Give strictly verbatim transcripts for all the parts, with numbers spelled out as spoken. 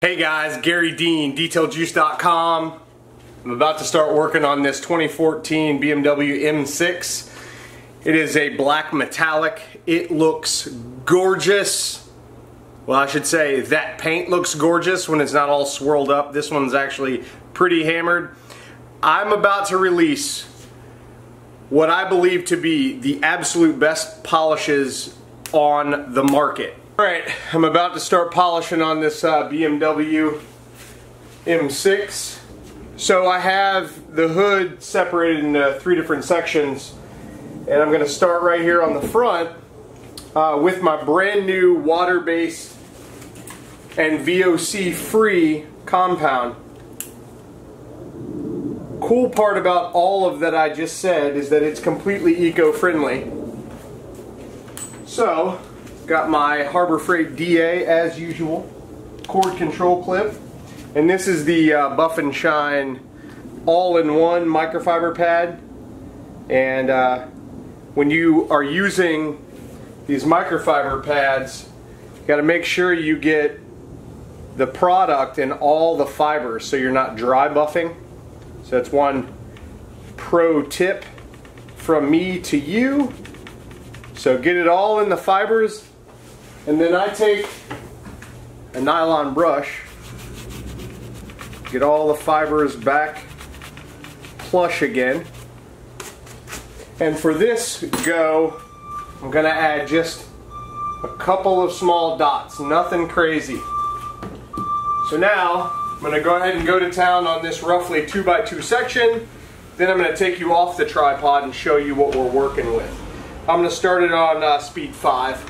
Hey guys, Garry Dean, Detail Juice dot com. I'm about to start working on this twenty fourteen B M W M six. It is a black metallic. It looks gorgeous. Well, I should say that paint looks gorgeous when it's not all swirled up. This one's actually pretty hammered. I'm about to release what I believe to be the absolute best polishes on the market. Alright, I'm about to start polishing on this uh, B M W M six. So I have the hood separated into three different sections, and I'm going to start right here on the front uh, with my brand new water-based and V O C-free compound. Cool part about all of that I just said is that it's completely eco-friendly. So, got my Harbor Freight D A as usual, cord control clip, and this is the uh, Buff and Shine all-in-one microfiber pad. And uh, when you are using these microfiber pads, you got to make sure you get the product in all the fibers so you're not dry buffing. So that's one pro tip from me to you. So get it all in the fibers. And then I take a nylon brush, get all the fibers back plush again. And for this go, I'm going to add just a couple of small dots, nothing crazy. So now I'm going to go ahead and go to town on this roughly two by two section. Then I'm going to take you off the tripod and show you what we're working with. I'm going to start it on uh, speed five.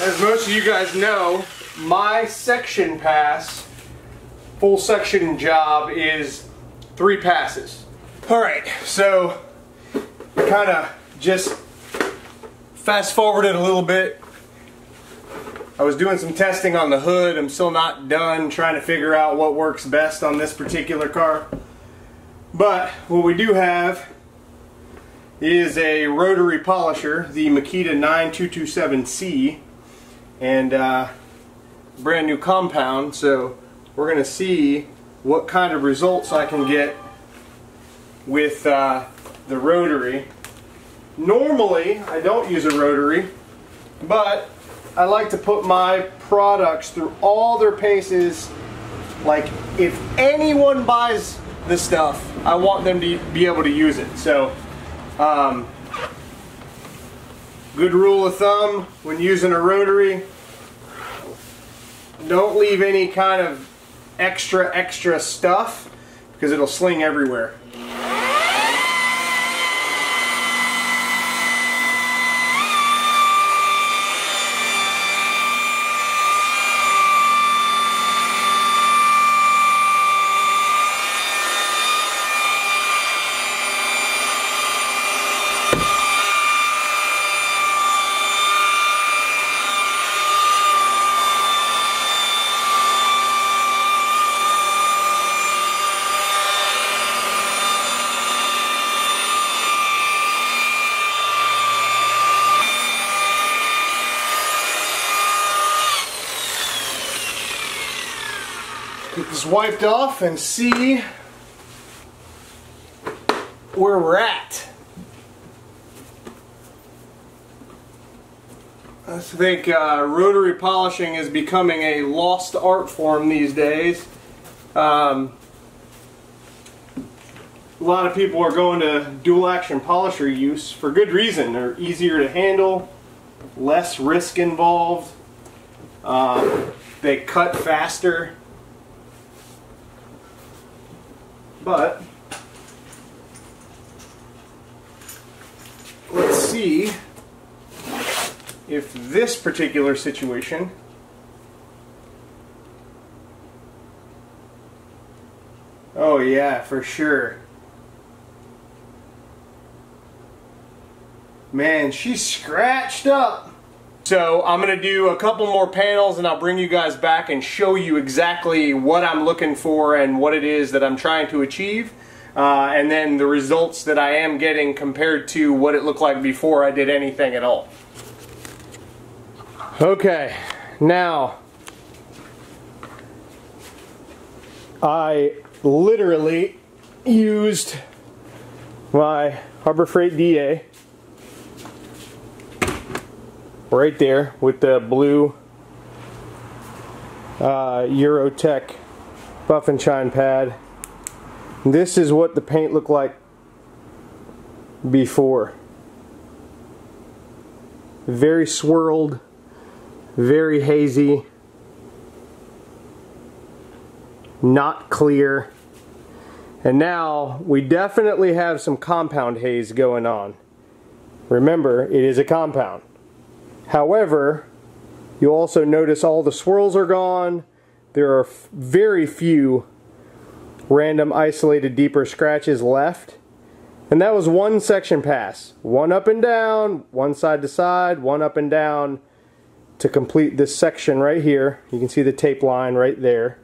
As most of you guys know, my section pass, full section job, is three passes. Alright, so kind of just fast forwarded a little bit. I was doing some testing on the hood. I'm still not done trying to figure out what works best on this particular car. But what we do have is a rotary polisher, the Makita nine two two seven C. And uh, brand new compound, so we're gonna see what kind of results I can get with uh, the rotary. Normally I don't use a rotary, but I like to put my products through all their paces. Like, if anyone buys this stuff, I want them to be able to use it. So um, good rule of thumb when using a rotary, don't leave any kind of extra, extra stuff, because it'll sling everywhere. Get this wiped off and see where we're at. I think uh, rotary polishing is becoming a lost art form these days. Um, a lot of people are going to dual action polisher use for good reason. They're easier to handle, less risk involved, um, they cut faster. But let's see if this particular situation oh yeah, for sure. Man, she's scratched up. So I'm going to do a couple more panels and I'll bring you guys back and show you exactly what I'm looking for and what it is that I'm trying to achieve. Uh, and then the results that I am getting compared to what it looked like before I did anything at all. Okay, now I literally used my Harbor Freight D A right there with the blue uh, Eurotech Buff and Shine pad. This is what the paint looked like before. Very swirled, very hazy, not clear. And now we definitely have some compound haze going on. Remember, it is a compound. However, you also notice all the swirls are gone. There are very few random isolated deeper scratches left, and that was one section pass, one up and down, one side to side, one up and down to complete this section right here. You can see the tape line right there.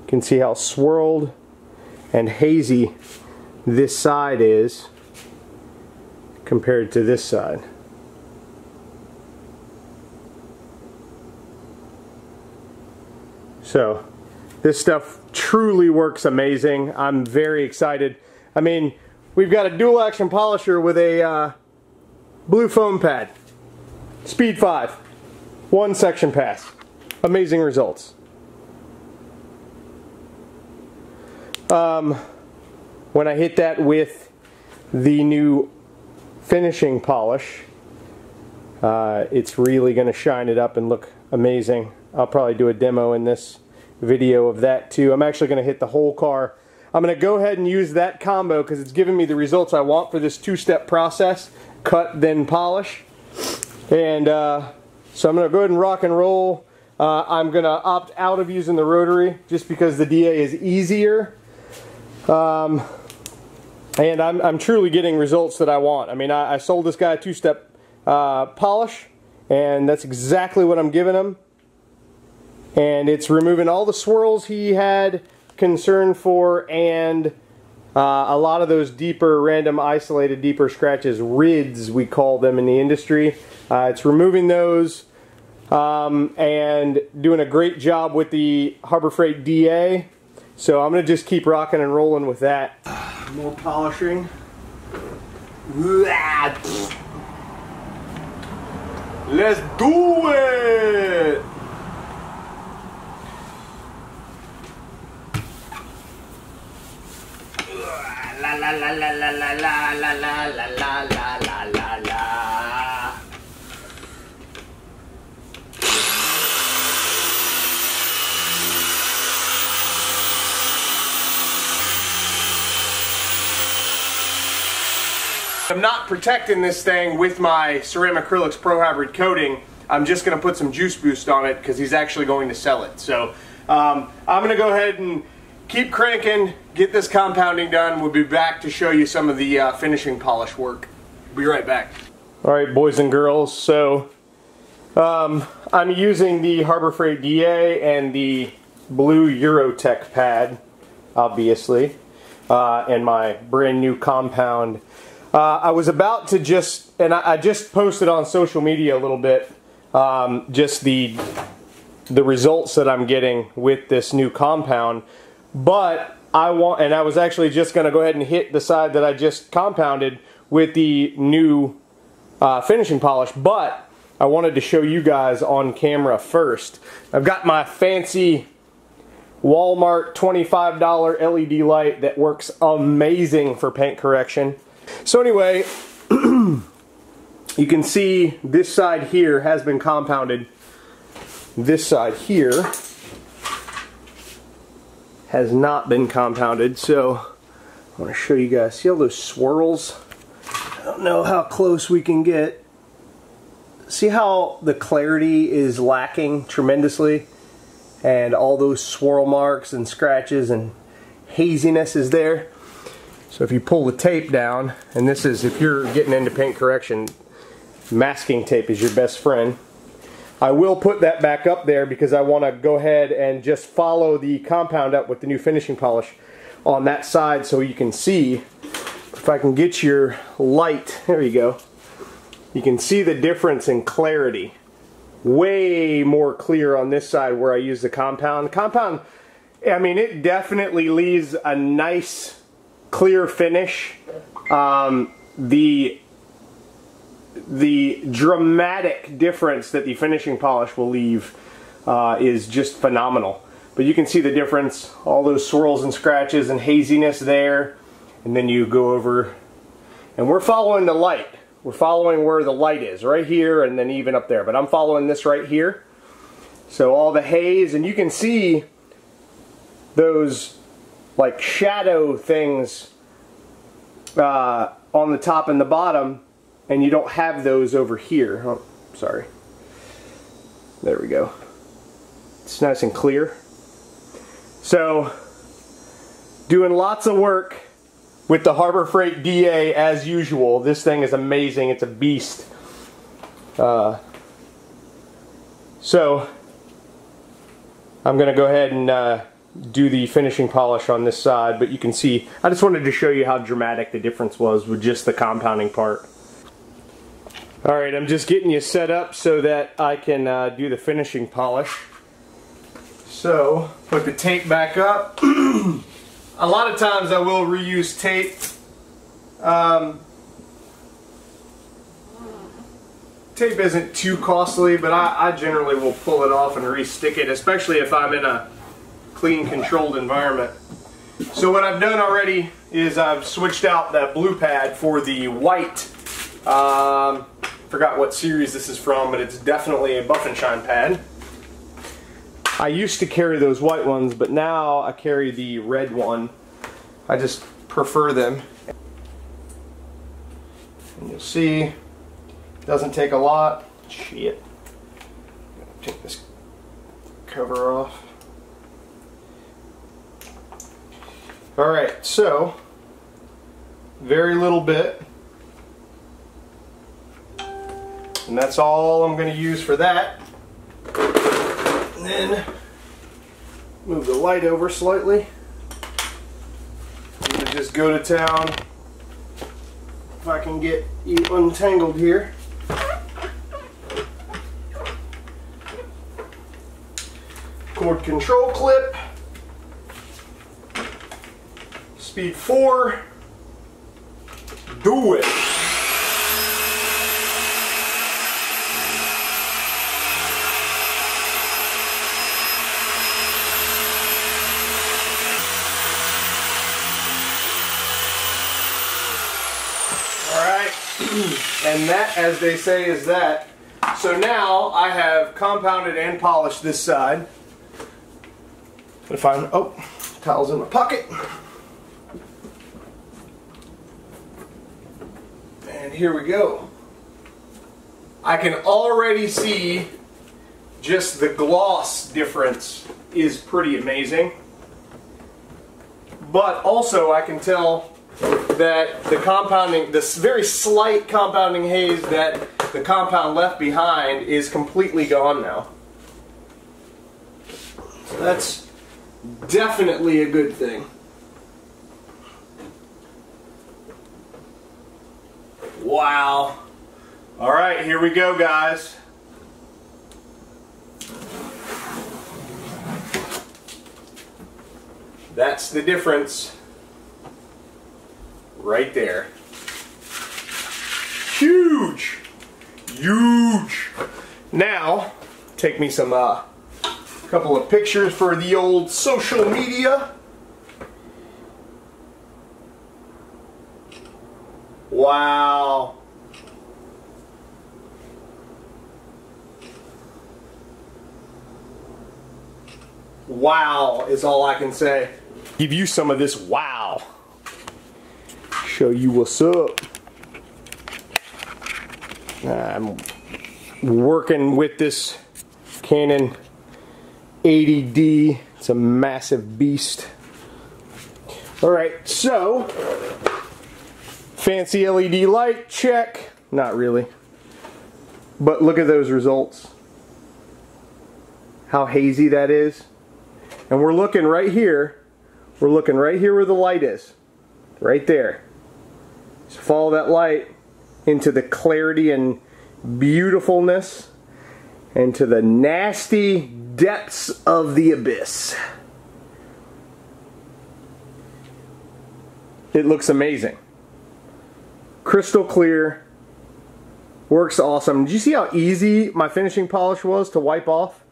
You can see how swirled and hazy this side is compared to this side. So this stuff truly works amazing. I'm very excited. I mean, we've got a dual action polisher with a uh, blue foam pad, speed five, one section pass, amazing results. Um, when I hit that with the new finishing polish, uh, it's really going to shine it up and look amazing. I'll probably do a demo in this video of that too. I'm actually going to hit the whole car. I'm going to go ahead and use that combo because it's giving me the results I want for this two-step process. Cut, then polish. And uh, so I'm going to go ahead and rock and roll. Uh, I'm going to opt out of using the rotary just because the D A is easier. Um, and I'm, I'm truly getting results that I want. I mean, I, I sold this guy a two-step uh, polish, and that's exactly what I'm giving him. And it's removing all the swirls he had concern for, and uh, a lot of those deeper, random, isolated, deeper scratches, R I Ds we call them in the industry. Uh, it's removing those um, and doing a great job with the Harbor Freight D A. So I'm going to just keep rocking and rolling with that. More polishing. Let's do it! La la la la la la la la la la la la la. I'm not protecting this thing with my Ceramic Acrylics Pro Hybrid coating. I'm just going to put some Juice Boost on it because he's actually going to sell it. So um, I'm going to go ahead and keep cranking, get this compounding done. We'll be back to show you some of the uh, finishing polish work. Be right back. All right, boys and girls, so um, I'm using the Harbor Freight D A and the blue Eurotech pad, obviously, uh, and my brand new compound. Uh, I was about to just, and I, I just posted on social media a little bit, um, just the, the results that I'm getting with this new compound. But I want, and I was actually just going to go ahead and hit the side that I just compounded with the new uh, finishing polish, but I wanted to show you guys on camera first. I've got my fancy Walmart twenty-five dollar L E D light that works amazing for paint correction. So anyway, you can see this side here has been compounded. This side here has not been compounded, so I want to show you guys. See all those swirls? I don't know how close we can get. See how the clarity is lacking tremendously, and all those swirl marks and scratches and haziness is there. So if you pull the tape down, and this is, if you're getting into paint correction, masking tape is your best friend. I will put that back up there because I want to go ahead and just follow the compound up with the new finishing polish on that side so you can see. If I can get your light, there you go, you can see the difference in clarity. Way more clear on this side where I use the compound. The compound, I mean, it definitely leaves a nice clear finish. Um, the the dramatic difference that the finishing polish will leave uh, is just phenomenal. But you can see the difference, all those swirls and scratches and haziness there, and then you go over, and we're following the light. We're following where the light is, right here and then even up there, but I'm following this right here. So all the haze, and you can see those like shadow things uh, on the top and the bottom, and you don't have those over here. Oh, sorry. There we go. It's nice and clear. So, doing lots of work with the Harbor Freight D A as usual. This thing is amazing. It's a beast. Uh, so, I'm going to go ahead and uh, do the finishing polish on this side, but you can see, I just wanted to show you how dramatic the difference was with just the compounding part. Alright, I'm just getting you set up so that I can uh, do the finishing polish. So, put the tape back up. A lot of times I will reuse tape. Um, tape isn't too costly, but I, I generally will pull it off and re-stick it, especially if I'm in a clean, controlled environment. So what I've done already is I've switched out that blue pad for the white. Um, Forgot what series this is from, but it's definitely a Buff and Shine pad. I used to carry those white ones, but now I carry the red one. I just prefer them. And you'll see, it doesn't take a lot. Shit. Take this cover off. Alright, so, very little bit. And that's all I'm going to use for that. And then move the light over slightly. I'm going to just go to town. If I can get you untangled here. Cord control clip. Speed four. Do it. And that, as they say, is that. So now I have compounded and polished this side. I'm gonna find, oh, towel's in my pocket. And here we go. I can already see just the gloss difference is pretty amazing. But also I can tell that the compounding, this very slight compounding haze that the compound left behind is completely gone now. So that's definitely a good thing. Wow. Alright, here we go, guys. That's the difference. Right there. Huge! Huge! Now, take me some, uh, couple of pictures for the old social media. Wow! Wow is all I can say. Give you some of this wow. Show you what's up. I'm working with this Canon eighty D. It's a massive beast. All right, so fancy L E D light, check. Not really, but look at those results. How hazy that is. And we're looking right here, we're looking right here where the light is, right there. So follow that light into the clarity and beautifulness, and to the nasty depths of the abyss. It looks amazing. Crystal clear, works awesome. Did you see how easy my finishing polish was to wipe off?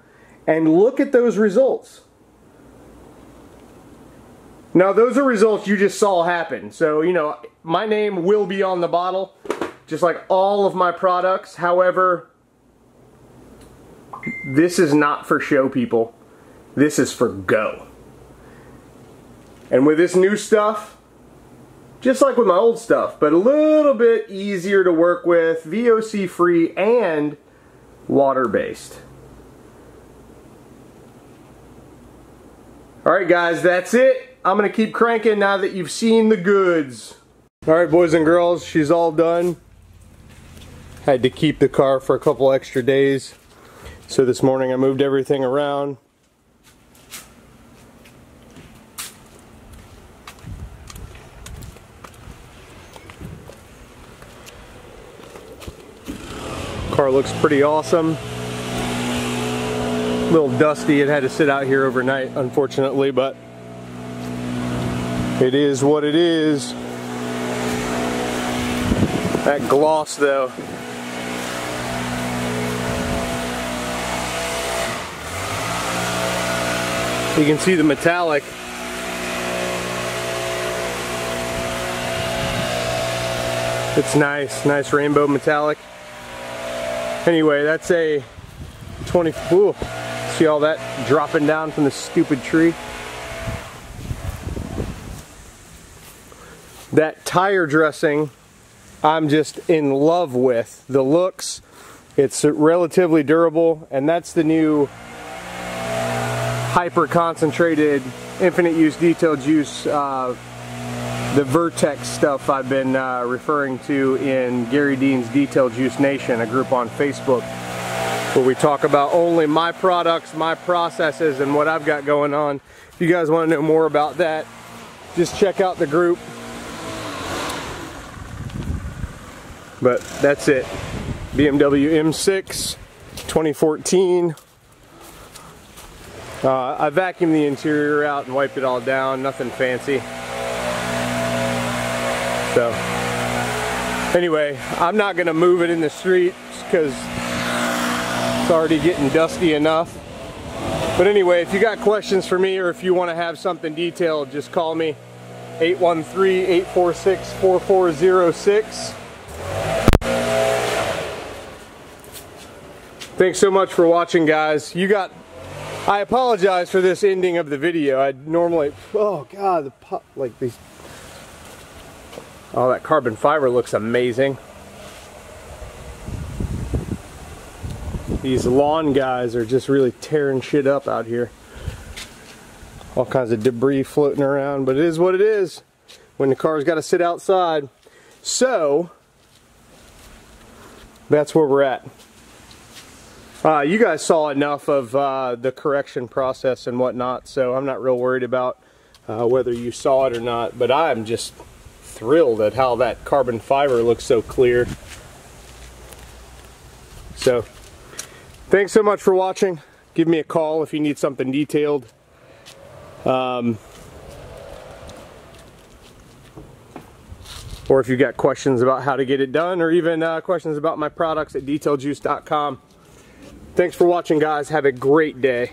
And look at those results. Now those are results you just saw happen. So, you know, my name will be on the bottle, just like all of my products. However, this is not for show, people. This is for go. And with this new stuff, just like with my old stuff, but a little bit easier to work with, V O C free and water-based. Alright guys, that's it. I'm gonna keep cranking now that you've seen the goods. Alright boys and girls, she's all done. Had to keep the car for a couple extra days. So this morning I moved everything around. Car looks pretty awesome. A little dusty, it had to sit out here overnight, unfortunately, but it is what it is. That gloss though. You can see the metallic. It's nice, nice rainbow metallic. Anyway, that's a twenty, ooh. See all that dropping down from the stupid tree? That tire dressing, I'm just in love with. The looks, it's relatively durable, and that's the new hyper concentrated infinite use detail juice, uh, the Vertex stuff I've been uh, referring to in Garry Dean's Detail Juice Nation, a group on Facebook, where we talk about only my products, my processes, and what I've got going on. If you guys want to know more about that, just check out the group. But that's it. B M W M six twenty fourteen. Uh, I vacuumed the interior out and wiped it all down, nothing fancy. So, anyway, I'm not gonna move it in the street because it's already getting dusty enough. But anyway, if you got questions for me or if you want to have something detailed, just call me eight one three, eight four six, four four zero six. Thanks so much for watching, guys. You got, I apologize for this ending of the video. I normally, oh God, the pop, like these, oh, that carbon fiber looks amazing. These lawn guys are just really tearing shit up out here. All kinds of debris floating around, but it is what it is when the car's got to sit outside. So, that's where we're at. Uh, you guys saw enough of uh, the correction process and whatnot, so I'm not real worried about uh, whether you saw it or not, but I'm just thrilled at how that carbon fiber looks so clear. So, thanks so much for watching. Give me a call if you need something detailed. Um, or if you've got questions about how to get it done, or even uh, questions about my products at Detail Juice dot com. Thanks for watching, guys. Have a great day.